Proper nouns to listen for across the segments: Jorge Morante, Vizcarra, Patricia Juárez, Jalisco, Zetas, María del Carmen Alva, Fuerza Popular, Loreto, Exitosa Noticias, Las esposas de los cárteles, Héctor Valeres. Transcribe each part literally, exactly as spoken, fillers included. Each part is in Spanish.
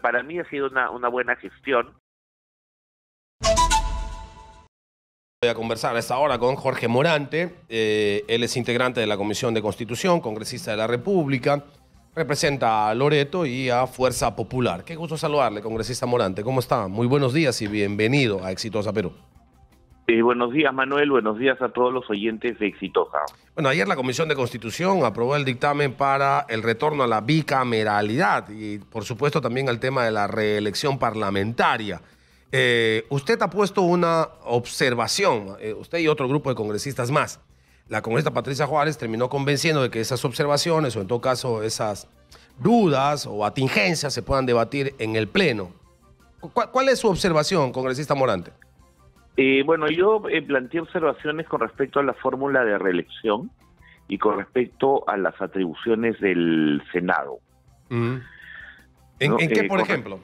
para mí ha sido una, una buena gestión. Voy a conversar a esta hora con Jorge Morante. Eh, él es integrante de la Comisión de Constitución, congresista de la República, representa a Loreto y a Fuerza Popular. Qué gusto saludarle, congresista Morante. ¿Cómo está? Muy buenos días y bienvenido a Exitosa Perú. Eh, buenos días, Manuel. Buenos días a todos los oyentes de Exitosa. Bueno, ayer la Comisión de Constitución aprobó el dictamen para el retorno a la bicameralidad y, por supuesto, también al tema de la reelección parlamentaria. Eh, usted ha puesto una observación, eh, usted y otro grupo de congresistas más. La congresista Patricia Juárez terminó convenciendo de que esas observaciones, o en todo caso esas dudas o atingencias, se puedan debatir en el Pleno. ¿Cuál, cuál es su observación, congresista Morante? Eh, bueno, yo eh, planteé observaciones con respecto a la fórmula de reelección y con respecto a las atribuciones del Senado. Mm. ¿En, ¿no? ¿en qué, eh, por ejemplo?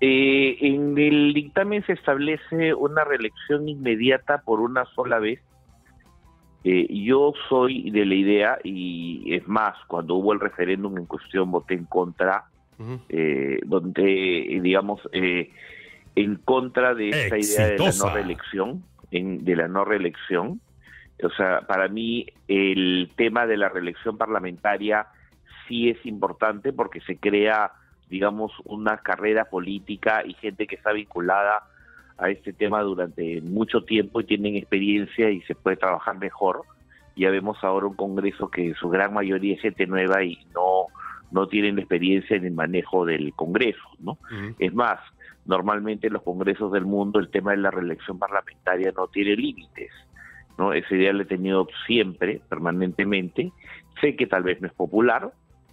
Eh, en el dictamen se establece una reelección inmediata por una sola vez. Eh, yo soy de la idea, y es más, cuando hubo el referéndum en cuestión voté en contra, uh-huh. eh, donde, digamos, eh, en contra de esta idea de la no reelección, en, de la no reelección. O sea, para mí el tema de la reelección parlamentaria sí es importante porque se crea, digamos, una carrera política y gente que está vinculada a este tema durante mucho tiempo y tienen experiencia y se puede trabajar mejor. Ya vemos ahora un Congreso que su gran mayoría es gente nueva y no, no tienen experiencia en el manejo del Congreso, ¿no? Uh-huh. Es más, normalmente en los Congresos del mundo el tema de la reelección parlamentaria no tiene límites, ¿no? Ese idea lo he tenido siempre, permanentemente. Sé que tal vez no es popular,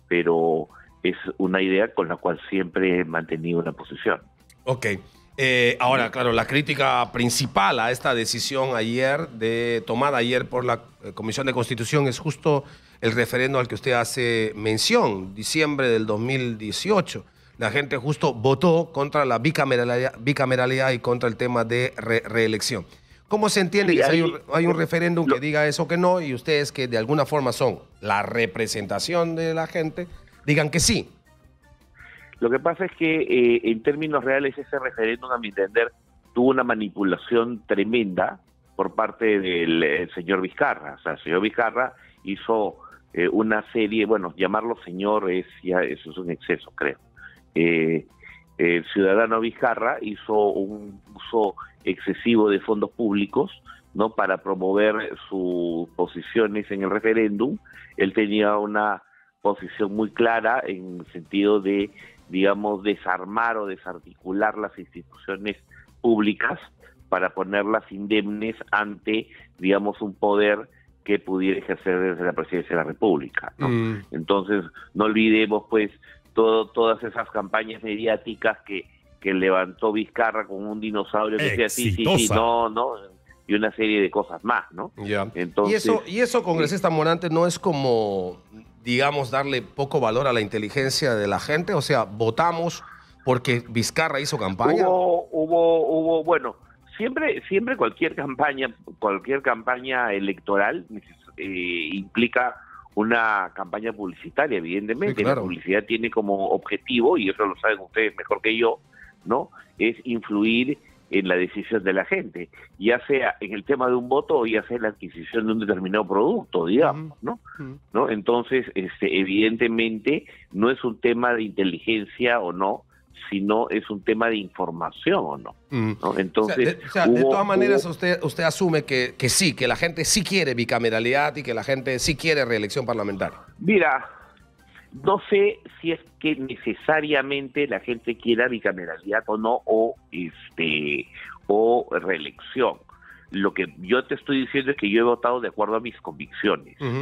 pero es una idea con la cual siempre he mantenido una posición. Ok. Eh, ahora, claro, la crítica principal a esta decisión ayer, de, tomada ayer por la Comisión de Constitución, es justo el referéndum al que usted hace mención, diciembre del dos mil dieciocho. La gente justo votó contra la bicameralidad, bicameralidad y contra el tema de re reelección. ¿Cómo se entiende sí, que hay, hay un, hay un referéndum no. que diga eso que no y ustedes que de alguna forma son la representación de la gente digan que sí? Lo que pasa es que eh, en términos reales ese referéndum, a mi entender, tuvo una manipulación tremenda por parte del señor Vizcarra. O sea, el señor Vizcarra hizo eh, una serie, bueno, llamarlo señor es ya eso es un exceso, creo. Eh, el ciudadano Vizcarra hizo un uso excesivo de fondos públicos, ¿no?, para promover sus posiciones en el referéndum. Él tenía una posición muy clara en el sentido de, digamos, desarmar o desarticular las instituciones públicas para ponerlas indemnes ante, digamos, un poder que pudiera ejercer desde la presidencia de la República, ¿no? Mm. Entonces, no olvidemos, pues, todo, todas esas campañas mediáticas que, que levantó Vizcarra con un dinosaurio que decía sí, sí, sí, no, no, y una serie de cosas más, ¿no? Yeah. Entonces, ¿Y eso, y eso, congresista Morante, no es como, digamos, darle poco valor a la inteligencia de la gente? O sea, ¿votamos porque Vizcarra hizo campaña? Hubo, hubo, hubo bueno, siempre siempre cualquier campaña, cualquier campaña electoral eh, implica una campaña publicitaria, evidentemente. Sí, claro. La publicidad tiene como objetivo, y eso lo saben ustedes mejor que yo, ¿no?, es influir en la decisión de la gente, ya sea en el tema de un voto o ya sea en la adquisición de un determinado producto, digamos, ¿no? ¿No? Entonces, este, evidentemente, no es un tema de inteligencia o no, sino es un tema de información o no, ¿no? Entonces, o sea, de, o sea, hubo, de todas maneras, hubo... usted, usted asume que, que sí, que la gente sí quiere bicameralidad y que la gente sí quiere reelección parlamentaria. Mira, no sé si es que necesariamente la gente quiera bicameralidad o no, o este o reelección. Lo que yo te estoy diciendo es que yo he votado de acuerdo a mis convicciones. Uh-huh.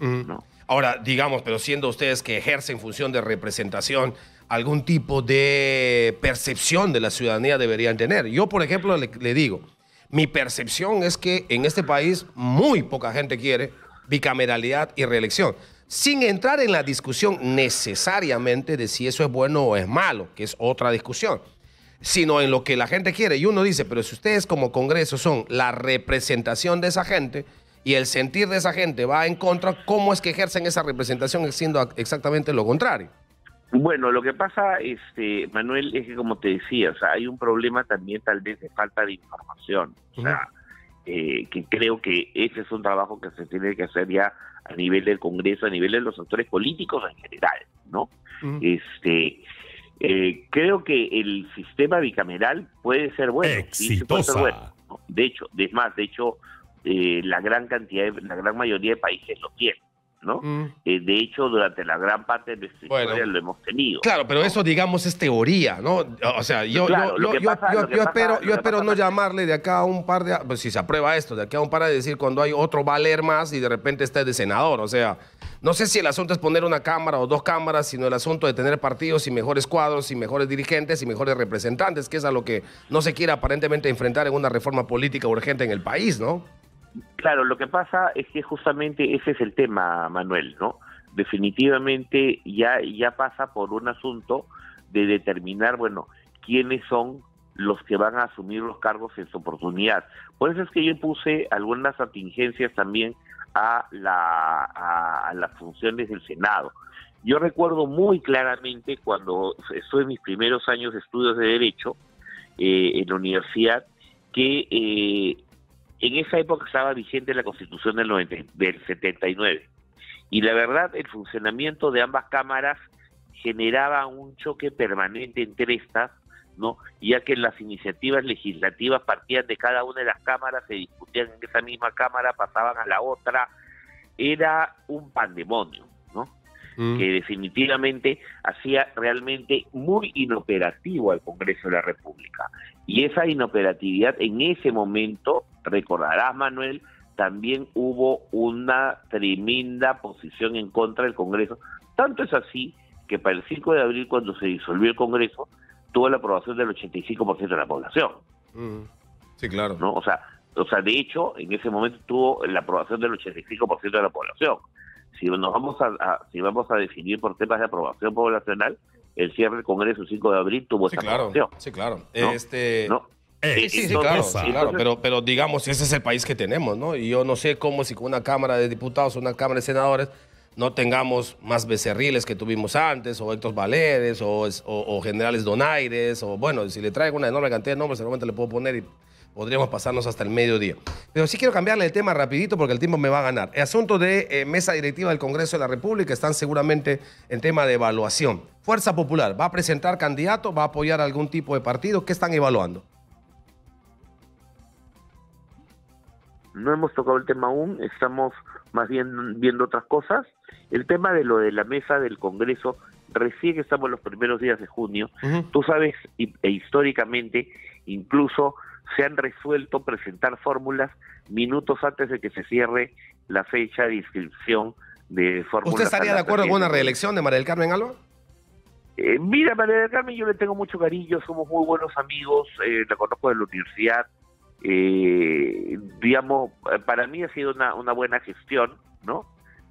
Uh-huh. ¿No? Ahora, digamos, pero siendo ustedes que ejercen función de representación, algún tipo de percepción de la ciudadanía deberían tener. Yo, por ejemplo, le, le digo, mi percepción es que en este país muy poca gente quiere bicameralidad y reelección, sin entrar en la discusión necesariamente de si eso es bueno o es malo, que es otra discusión, sino en lo que la gente quiere. Y uno dice, pero si ustedes como Congreso son la representación de esa gente y el sentir de esa gente va en contra, ¿cómo es que ejercen esa representación siendo exactamente lo contrario? Bueno, lo que pasa, este, Manuel, es que como te decía, o sea, hay un problema también tal vez de falta de información, o sea, eh, que creo que ese es un trabajo que se tiene que hacer ya a nivel del Congreso, a nivel de los actores políticos en general, ¿no? Uh-huh. Este, eh, creo que el sistema bicameral puede ser bueno. Exitosa. Sí, puede ser bueno, ¿no? De hecho, es más, de hecho, eh, la gran cantidad, de, la gran mayoría de países lo tienen, ¿no? Mm. Eh, de hecho, durante la gran parte de nuestra bueno, historia lo hemos tenido. Claro, pero ¿no? Eso, digamos, es teoría, ¿no? O sea, yo espero yo espero no llamarle de acá a un par de... Pues si se aprueba esto, de acá a un par de decir cuando hay otro va a leer más y de repente está de senador. O sea, no sé si el asunto es poner una cámara o dos cámaras, sino el asunto de tener partidos y mejores cuadros y mejores dirigentes y mejores representantes, que es a lo que no se quiere aparentemente enfrentar en una reforma política urgente en el país, ¿no? Claro, lo que pasa es que justamente ese es el tema, Manuel, ¿no? Definitivamente ya, ya pasa por un asunto de determinar, bueno, quiénes son los que van a asumir los cargos en su oportunidad. Por eso es que yo puse algunas atingencias también a, la, a, a las funciones del Senado. Yo recuerdo muy claramente cuando estuve en mis primeros años de estudios de Derecho eh, en la universidad, que... Eh, en esa época estaba vigente la Constitución del, noventa, del setenta y nueve, y la verdad el funcionamiento de ambas cámaras generaba un choque permanente entre estas, ¿no? Ya que las iniciativas legislativas partían de cada una de las cámaras, se discutían en esa misma cámara, pasaban a la otra, era un pandemonio, ¿no? Mm. Que definitivamente hacía realmente muy inoperativo al Congreso de la República. Y esa inoperatividad en ese momento, recordarás, Manuel, también hubo una tremenda posición en contra del Congreso. Tanto es así que para el cinco de abril, cuando se disolvió el Congreso, tuvo la aprobación del ochenta y cinco por ciento de la población. Mm. Sí, claro. ¿No? O sea, o sea, de hecho, en ese momento tuvo la aprobación del ochenta y cinco por ciento de la población. Si nos vamos a, a, si vamos a definir por temas de aprobación poblacional, el cierre del Congreso el cinco de abril tuvo sí, esa claro, aprobación. Sí, claro. ¿No? Este... ¿No? Eh, sí, sí, entonces, sí, claro, entonces, sí, claro pero, pero digamos, ese es el país que tenemos, ¿no? Y yo no sé cómo si con una Cámara de Diputados o una Cámara de Senadores no tengamos más becerriles que tuvimos antes, o Héctor Valeres, o, o, o generales Donaires, o bueno, si le traigo una enorme cantidad de nombres, seguramente le puedo poner y podríamos pasarnos hasta el mediodía. Pero sí quiero cambiarle el tema rapidito porque el tiempo me va a ganar. El asunto de eh, mesa directiva del Congreso de la República están seguramente en tema de evaluación. Fuerza Popular, ¿va a presentar candidato? ¿Va a apoyar algún tipo de partido? ¿Qué están evaluando? No hemos tocado el tema aún, estamos más bien viendo otras cosas. El tema de lo de la mesa del Congreso, recién estamos los primeros días de junio. Uh-huh. Tú sabes, e históricamente incluso se han resuelto presentar fórmulas minutos antes de que se cierre la fecha de inscripción de fórmulas. ¿Usted estaría de acuerdo con una reelección de María del Carmen Alva? Eh, mira, María del Carmen, yo le tengo mucho cariño, somos muy buenos amigos, eh, la conozco de la universidad. Eh, digamos, para mí ha sido una, una buena gestión, ¿no?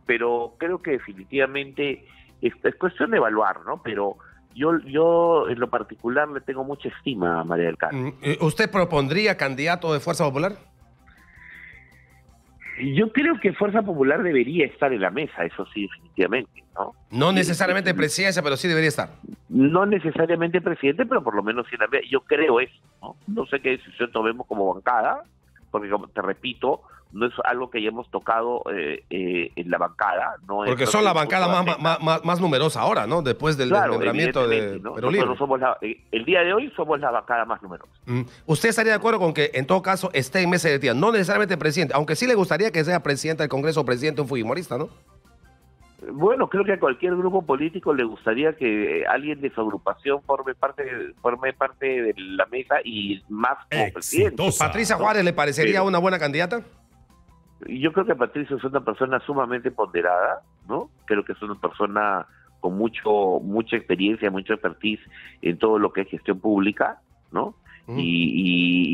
Pero creo que definitivamente es, es cuestión de evaluar, ¿no? Pero yo, yo en lo particular le tengo mucha estima a María del Carmen. ¿Usted propondría candidato de Fuerza Popular? Yo creo que Fuerza Popular debería estar en la mesa, eso sí, definitivamente, ¿no? No necesariamente presidencia, pero sí debería estar. No necesariamente presidente, pero por lo menos sí en la mesa. Yo creo eso, ¿no? No sé qué decisión tomemos como bancada, porque como te repito, no es algo que ya hemos tocado eh, eh, en la bancada. No porque son la bancada más, más, más, más numerosa ahora, ¿no? Después del claro, desmembramiento de ¿no? Nosotros somos la, el día de hoy somos la bancada más numerosa. ¿Usted estaría de acuerdo con que en todo caso esté en mesa directiva? No necesariamente presidente, aunque sí le gustaría que sea presidente del Congreso o presidente un fujimorista, ¿no? Bueno, creo que a cualquier grupo político le gustaría que alguien de su agrupación forme parte forme parte de la mesa y más como presidente. ¿Patricia Juárez le parecería una buena candidata? Yo creo que Patricia es una persona sumamente ponderada, ¿no? Creo que es una persona con mucho mucha experiencia, mucha expertise en todo lo que es gestión pública, ¿no? Mm. Y,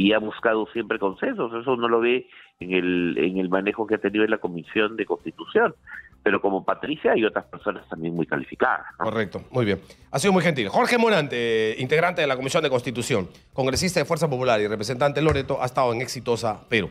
y, y ha buscado siempre consensos. Eso uno lo ve en el, en el manejo que ha tenido en la Comisión de Constitución. Pero como Patricia hay otras personas también muy calificadas, ¿no? Correcto, muy bien. Ha sido muy gentil. Jorge Morante, integrante de la Comisión de Constitución, congresista de Fuerza Popular y representante de Loreto, ha estado en Exitosa Perú.